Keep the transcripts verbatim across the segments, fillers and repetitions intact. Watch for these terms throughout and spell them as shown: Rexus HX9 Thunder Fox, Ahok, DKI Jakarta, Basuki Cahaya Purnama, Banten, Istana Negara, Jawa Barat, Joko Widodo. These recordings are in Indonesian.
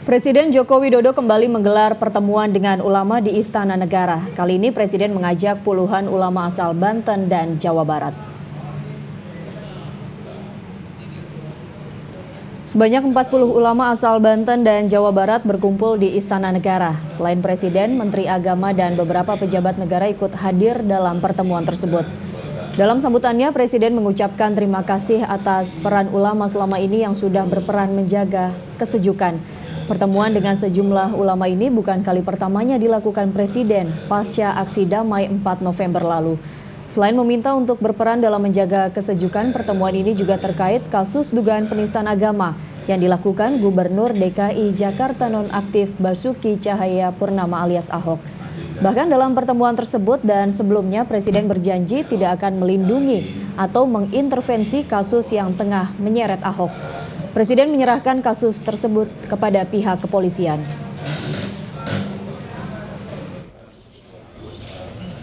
Presiden Joko Widodo kembali menggelar pertemuan dengan ulama di Istana Negara. Kali ini Presiden mengajak puluhan ulama asal Banten dan Jawa Barat. Sebanyak empat puluh ulama asal Banten dan Jawa Barat berkumpul di Istana Negara. Selain Presiden, Menteri Agama dan beberapa pejabat negara ikut hadir dalam pertemuan tersebut. Dalam sambutannya, Presiden mengucapkan terima kasih atas peran ulama selama ini yang sudah berperan menjaga kesejukan. Pertemuan dengan sejumlah ulama ini bukan kali pertamanya dilakukan Presiden pasca aksi damai empat November lalu. Selain meminta untuk berperan dalam menjaga kesejukan, pertemuan ini juga terkait kasus dugaan penistaan agama yang dilakukan Gubernur D K I Jakarta nonaktif Basuki Cahaya Purnama alias Ahok. Bahkan dalam pertemuan tersebut dan sebelumnya, Presiden berjanji tidak akan melindungi atau mengintervensi kasus yang tengah menyeret Ahok. Presiden menyerahkan kasus tersebut kepada pihak kepolisian.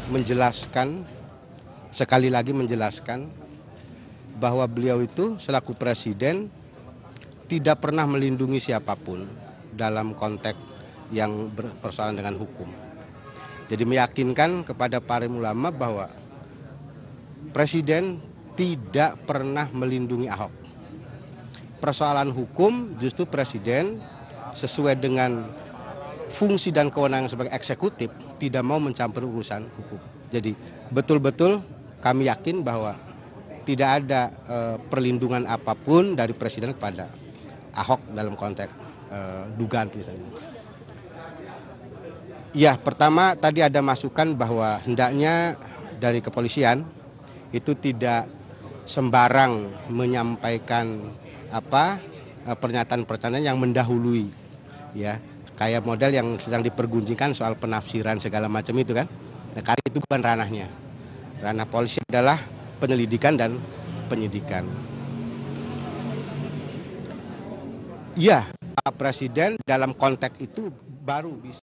Menjelaskan, sekali lagi menjelaskan, bahwa beliau itu selaku Presiden tidak pernah melindungi siapapun dalam konteks yang berpersoalan dengan hukum. Jadi meyakinkan kepada para ulama bahwa Presiden tidak pernah melindungi Ahok. Persoalan hukum justru Presiden sesuai dengan fungsi dan kewenangan sebagai eksekutif tidak mau mencampur urusan hukum. Jadi betul-betul kami yakin bahwa tidak ada e, perlindungan apapun dari Presiden kepada Ahok dalam konteks e, dugaan penistaan. Ya, pertama tadi ada masukan bahwa hendaknya dari kepolisian itu tidak sembarang menyampaikan apa pernyataan-pernyataan yang mendahului, ya kayak model yang sedang dipergunjingkan soal penafsiran segala macam itu kan. Nah, karena itu bukan ranahnya. Ranah polisi adalah penyelidikan dan penyidikan. Ya, Pak Presiden dalam konteks itu baru bisa